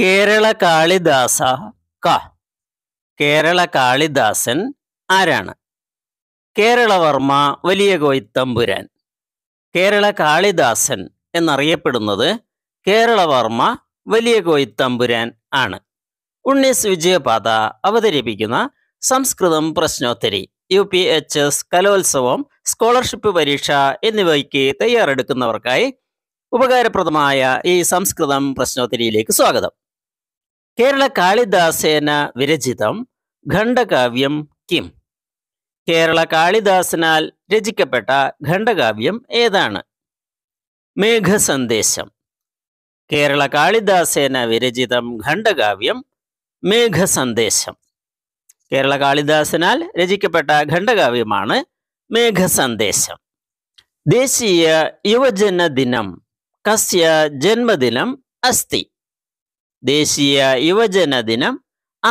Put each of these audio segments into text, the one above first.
കേരള കാളിദാസ ക. കേരള കാളിദാസൻ ആരാണ്? കേരളവർമ്മ വലിയ കോയിത്തമ്പുരാൻ. കേരള കാളിദാസൻ എന്നറിയപ്പെടുന്നത് കേരളവർമ്മ വലിയ കോയിത്തമ്പുരാൻ ആണ്. ഉണ്ണീസ് വിജയപാത അവതരിപ്പിക്കുന്ന സംസ്കൃതം പ്രശ്നോത്തരി UPHS കലോത്സവം സ്കോളർഷിപ്പ് പരീക്ഷ എന്നിവയ്ക്ക് തയ്യാറെടുക്കുന്നവർക്കായി ഉപകാരപ്രദമായ ഈ സംസ്കൃതം പ്രശ്നോത്തരിയിലേക്ക് സ്വാഗതം. കേരള കാളിദാസേന വിരചിതം ഖണ്ഡകാവ്യം കിം? കേരള കാളിദാസനാൽ രചിക്കപ്പെട്ട ഖണ്ഡകാവ്യം ഏതാണ്? മേഘസന്ദേശം. കേരള കാളിദാസേന വിരചിതം ഖണ്ഡകാവ്യം മേഘസന്ദേശം. കേരള കാളിദാസനാൽ രചിക്കപ്പെട്ട ഖണ്ഡകാവ്യമാണ് മേഘസന്ദേശം. ദേശീയ യുവജന ദിനം കസ്യ ജന്മദിനം അസ്തി? ദേശീയ യുവജന ദിനം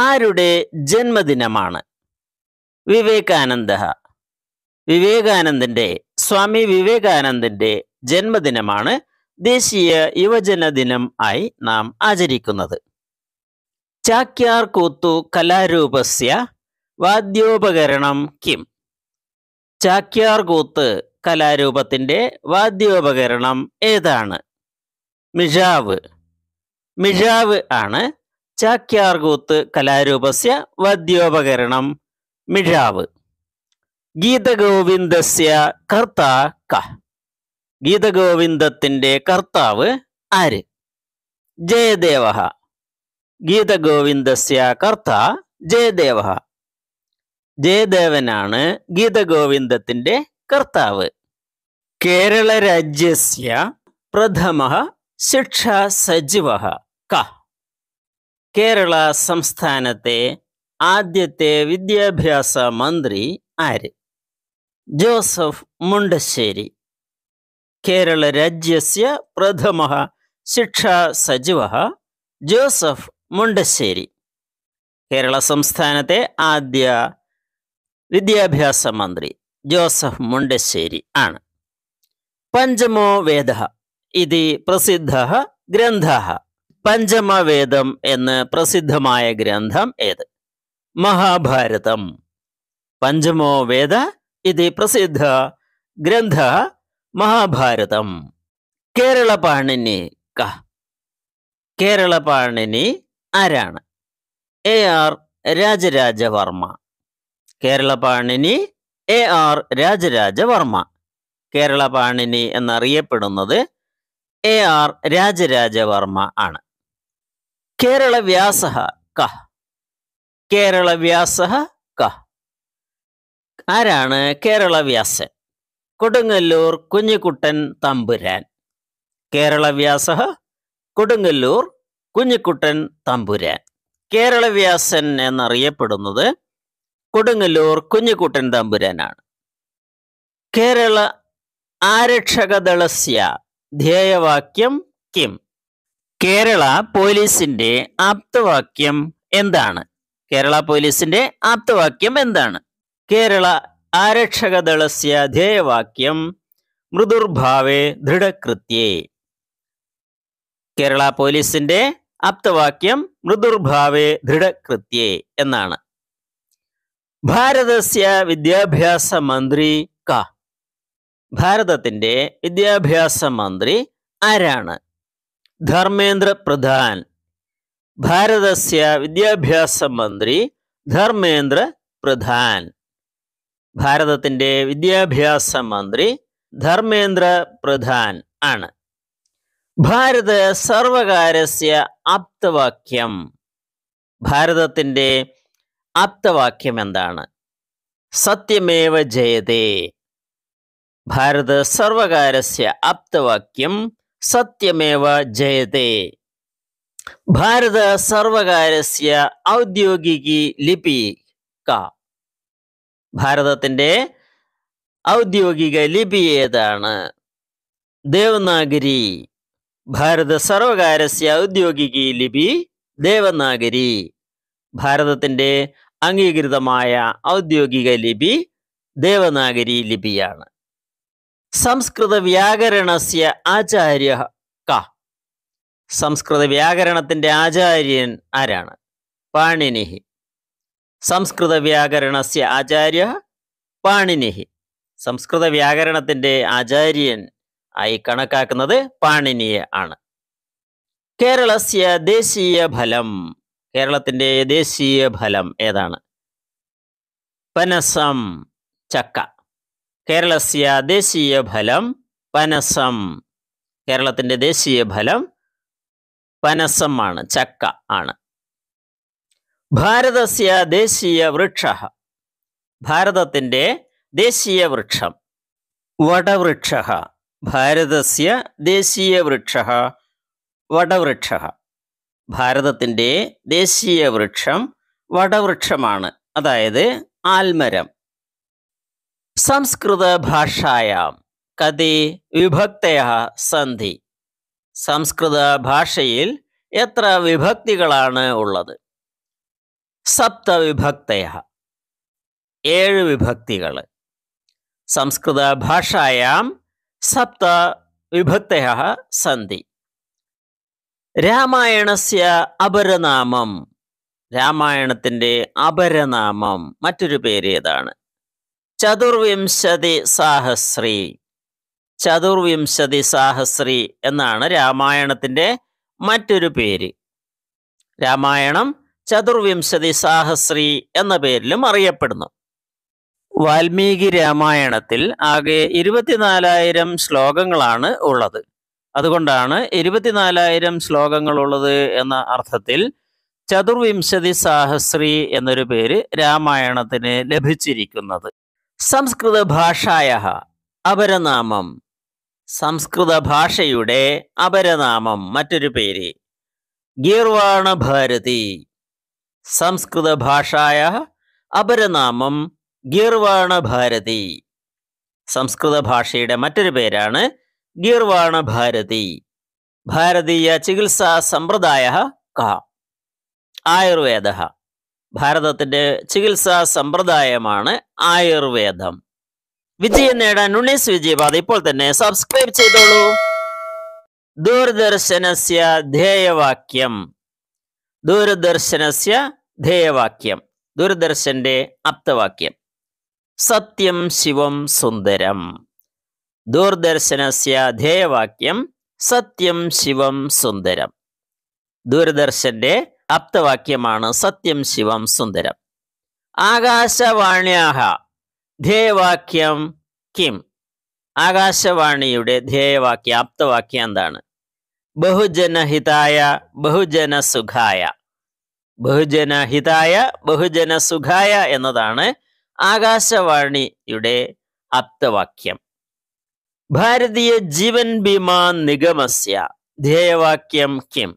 ആരുടെ ജന്മദിനമാണ്? വിവേകാനന്ദ. സ്വാമി വിവേകാനന്ദന്റെ ജന്മദിനമാണ് ദേശീയ യുവജന ദിനം ആയി നാം ആചരിക്കുന്നത്. ചാക്യാർ കൂത്തു കലാരൂപസ്യ വാദ്യോപകരണം കിം? ചാക്യാർ കൂത്ത് കലാരൂപത്തിൻ്റെ വാദ്യോപകരണം ഏതാണ്? മിഴാവ്. ആണ് ചാക്യാർ കൂത്ത് കലാരൂപസ്യ വാദ്യോപകരണം മിഴാവ്. ഗീതഗോവിന്ദസ്യ കർത്താ ക? ഗീതഗോവിന്ദത്തിൻ്റെ കർത്താവ് ആര്? ജയദേവഃ. ഗീതഗോവിന്ദസ്യ കർത്താ ജയദേവഃ. ജയദേവനാണ് ഗീതഗോവിന്ദത്തിൻ്റെ കർത്താവ്. കേരള രാജ്യസ്യ പ്രഥമഃ ശിക്ഷാ സചിവഃ ക? കേരള സംസ്ഥാനത്തെ ആദ്യത്തെ വിദ്യാഭ്യാസ മന്ത്രി ആര്? ജോസഫ് മുണ്ടശ്ശേരി. കേരള രാജ്യസ്യ പ്രഥമഃ ശിക്ഷാ സചിവഃ ജോസഫ് മുണ്ടശ്ശേരി. കേരള സംസ്ഥാനത്തെ ആദ്യ വിദ്യാഭ്യാസ മന്ത്രി ജോസഫ് മുണ്ടശ്ശേരി ആണ്. പഞ്ചമോ വേദഃ ഇതി പ്രസിദ്ധഃ ഗ്രന്ഥഃ? പഞ്ചമവേദം എന്ന് പ്രസിദ്ധമായ ഗ്രന്ഥം ഏത്? മഹാഭാരതം. പഞ്ചമോ വേദ ഇതി പ്രസിദ്ധ ഗ്രന്ഥഃ മഹാഭാരതം. കേരള പാണിനി ക? കേരള പാണിനി ആരാണ്? A.R. രാജ രാജ വർമ്മ. കേരള പാണിനി A.R. രാജ രാജ വർമ്മ. കേരള പാണിനി എന്നറിയപ്പെടുന്നത് A.R. രാജ രാജ വർമ്മ ആണ്. കേരള വ്യാസഃ ക? കേരള വ്യാസഃ ക? ആരാണ് കേരള വ്യാസൻ? കൊടുങ്ങല്ലൂർ കുഞ്ഞിക്കുട്ടൻ തമ്പുരാൻ. കേരള വ്യാസഃ കൊടുങ്ങല്ലൂർ കുഞ്ഞിക്കുട്ടൻ തമ്പുരാൻ. കേരള വ്യാസൻ എന്നറിയപ്പെടുന്നത് കൊടുങ്ങല്ലൂർ കുഞ്ഞിക്കുട്ടൻ തമ്പുരാനാണ്. കേരള ആരക്ഷകദളസ്യ ധ്യേയവാക്യം കിം? കേരള പോലീസിന്റെ ആപ്തവാക്യം എന്താണ്? കേരള ആരക്ഷകദളസ്യ ധ്യേയവാക്യം മൃദുർഭാവേ ദൃഢകൃത്യേ. കേരള പോലീസിന്റെ ആപ്തവാക്യം മൃദുർഭാവേ ദൃഢകൃത്യേ എന്നാണ്. ഭാരതസ്യ വിദ്യാഭ്യാസ മന്ത്രി ക? ഭാരതത്തിൻ്റെ വിദ്യാഭ്യാസ മന്ത്രി ആരാണ്? ധർമേന്ദ്ര പ്രധാൻ. ഭാരതസ്യ വിദ്യാഭ്യാസ മന്ത്രി ധർമേന്ദ്ര പ്രധാൻ. ഭാരതത്തിൻ്റെ വിദ്യാഭ്യാസ മന്ത്രി ധർമേന്ദ്ര പ്രധാൻ ആണ്. ഭാരത സർവകാരസ്യ ആപ്തവാക്യം? ഭാരതത്തിൻ്റെ ആപ്തവാക്യം എന്താണ്? സത്യമേവ ജയതേ. ഭാരത സർവകാരസ്യ ആപ്തവാക്യം സത്യമേവ ജയതേ. ഭാരത സർവകാരസ്യ ഔദ്യോഗികി ലിപി ക? ഭാരതത്തിൻ്റെ ഔദ്യോഗിക ലിപി ഏതാണ്? ദേവനാഗരി. ഭാരത സർവകാരസ്യ ഔദ്യോഗികി ലിപി ദേവനാഗരി. ഭാരതത്തിൻ്റെ അംഗീകൃതമായ ഔദ്യോഗിക ലിപി ദേവനാഗരി ലിപിയാണ്. സംസ്കൃത വ്യാകരണസ്യ ആചാര്യ ക? സംസ്കൃത വ്യാകരണത്തിൻ്റെ ആചാര്യൻ ആരാണ്? പാണിനിഹി. സംസ്കൃത വ്യാകരണസ്യ ആചാര്യ പാണിനിഹി. സംസ്കൃത വ്യാകരണത്തിൻ്റെ ആചാര്യൻ ആയി കണക്കാക്കുന്നത് പാണിനിയെ ആണ്. കേരളസ്യ ദേശീയ ഫലം, കേരളത്തിൻ്റെ ദേശീയ ഫലം ഏതാണ്? പനസം, ചക്ക. കേരളസ്യ ദേശീയ ഫലം പനസം. കേരളത്തിൻ്റെ ദേശീയ ഫലം പനസമാണ്, ചക്ക ആണ്. ഭാരതസ്യ ദേശീയ വൃക്ഷഃ, ഭാരതത്തിൻ്റെ ദേശീയ വൃക്ഷം വടവൃക്ഷഃ. ഭാരതസ്യ ദേശീയ വൃക്ഷഃ വടവൃക്ഷഃ. ഭാരതത്തിൻ്റെ ദേശീയ വൃക്ഷം വടവൃക്ഷമാണ്, അതായത് ആൽമരം. സംസ്കൃത ഭാഷായാം കതി വിഭക്തയഃ സന്തി, സംസ്കൃത ഭാഷയിൽ എത്ര വിഭക്തികളാണ് ഉള്ളത്? സപ്തവിഭക്തയഃ, 7 വിഭക്തികൾ. സംസ്കൃത ഭാഷായാം സപ്തവിഭക്തയഃ സന്തി. രാമായണസ്യ അപരനാമം, രാമായണത്തിൻ്റെ അപരനാമം മറ്റൊരു പേര് ഏതാണ്? ചതുർവിംശതി സാഹസ്രി, ചതുർവിംശതി സാഹസ്രി എന്നാണ് രാമായണത്തിൻ്റെ മറ്റൊരു പേര്. രാമായണം ചതുർവിംശതി സാഹസ്രി എന്ന പേരിലും അറിയപ്പെടുന്നു. വാൽമീകി രാമായണത്തിൽ ആകെ 24,000 ശ്ലോകങ്ങളാണ് ഉള്ളത്. അതുകൊണ്ടാണ് 24,000 ശ്ലോകങ്ങളുള്ളത് എന്ന അർത്ഥത്തിൽ ചതുർവിംശതി സാഹസ്രി എന്നൊരു പേര് രാമായണത്തിന് ലഭിച്ചിരിക്കുന്നത്. സംസ്കൃത ഭാഷായഃ അപരനാമം, സംസ്കൃത ഭാഷയുടെ അപരനാമം മറ്റൊരു പേര് ഗീർവാണ ഭാരതി. സംസ്കൃത ഭാഷായഃ അപരനാമം ഗീർവാണ ഭാരതി. സംസ്കൃത ഭാഷയുടെ മറ്റൊരു പേരാണ് ഗീർവാണ ഭാരതി. ഭാരതീയ ചികിത്സാ സമ്പ്രദായഃ കഃ, ആയുർവേദഃ. ഭാരതത്തിൻ്റെ ചികിത്സാ സമ്പ്രദായമാണ് ആയുർവേദം. വിജയം നേടാൻ ഉണ്ണീസ് വിജയപാത ഇപ്പോൾ തന്നെ സബ്സ്ക്രൈബ് ചെയ്തോളൂ. ദൂരദർശനസ്യ ധ്യേയവാക്യം, ദൂരദർശനസ്യ ധ്യേയവാക്യം, ദൂരദർശൻ്റെ ആപ്തവാക്യം സത്യം ശിവം സുന്ദരം. ദൂരദർശനസ്യ ധ്യേയവാക്യം സത്യം ശിവം സുന്ദരം. ദൂരദർശൻ്റെ ആപ്തവാക്യമാണ് സത്യം ശിവം സുന്ദരം. ആകാശവാണ്യാഹ ധ്യേയവാക്യം കിം, ആകാശവാണിയുടെ ധ്യേയവാക്യം ആപ്തവാക്യം എന്താണ്? ബഹുജനഹിതായ ബഹുജനസുഖായ, ബഹുജനഹിതായ ബഹുജനസുഖായ എന്നതാണ് ആകാശവാണിയുടെ ആപ്തവാക്യം. ഭാരതീയ ജീവൻ ബീമാ നിഗമസ്യ ധ്യേയവാക്യം കിം,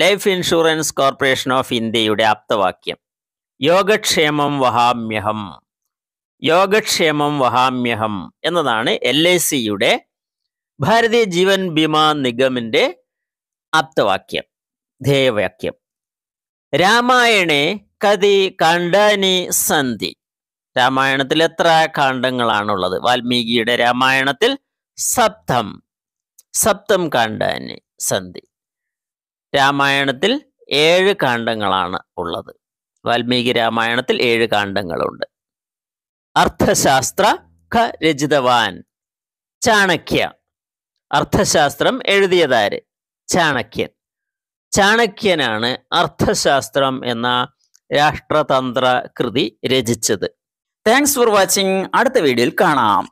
ലൈഫ് ഇൻഷുറൻസ് കോർപ്പറേഷൻ ഓഫ് ഇന്ത്യയുടെ ആപ്തവാക്യം യോഗക്ഷേമം വഹാമ്യഹം, യോഗക്ഷേമം വഹാമ്യഹം എന്നതാണ് LICയുടെ ഭാരതീയ ജീവൻ ബീമാ നിഗമിൻ്റെ ആപ്തവാക്യം ധ്യേയവാക്യം. രാമായണേ കതി കാണ്ഡാനി സന്തി, രാമായണത്തിൽ എത്ര കാണ്ഡങ്ങളാണുള്ളത്? വാൽമീകിയുടെ രാമായണത്തിൽ സപ്തം, സപ്തം കാണ്ഡാനി സന്തി. രാമായണത്തിൽ 7 കാണ്ഡങ്ങളാണ് ഉള്ളത്. വാൽമീകി രാമായണത്തിൽ 7 കാണ്ഡങ്ങളുണ്ട്. അർത്ഥശാസ്ത്ര ക രചിതവാൻ ചാണക്യ, അർത്ഥശാസ്ത്രം എഴുതിയതാര്? ചാണക്യൻ. ചാണക്യനാണ് അർത്ഥശാസ്ത്രം എന്ന രാഷ്ട്രതന്ത്ര കൃതി രചിച്ചത്. Thanks for watching. അടുത്ത വീഡിയോയിൽ കാണാം.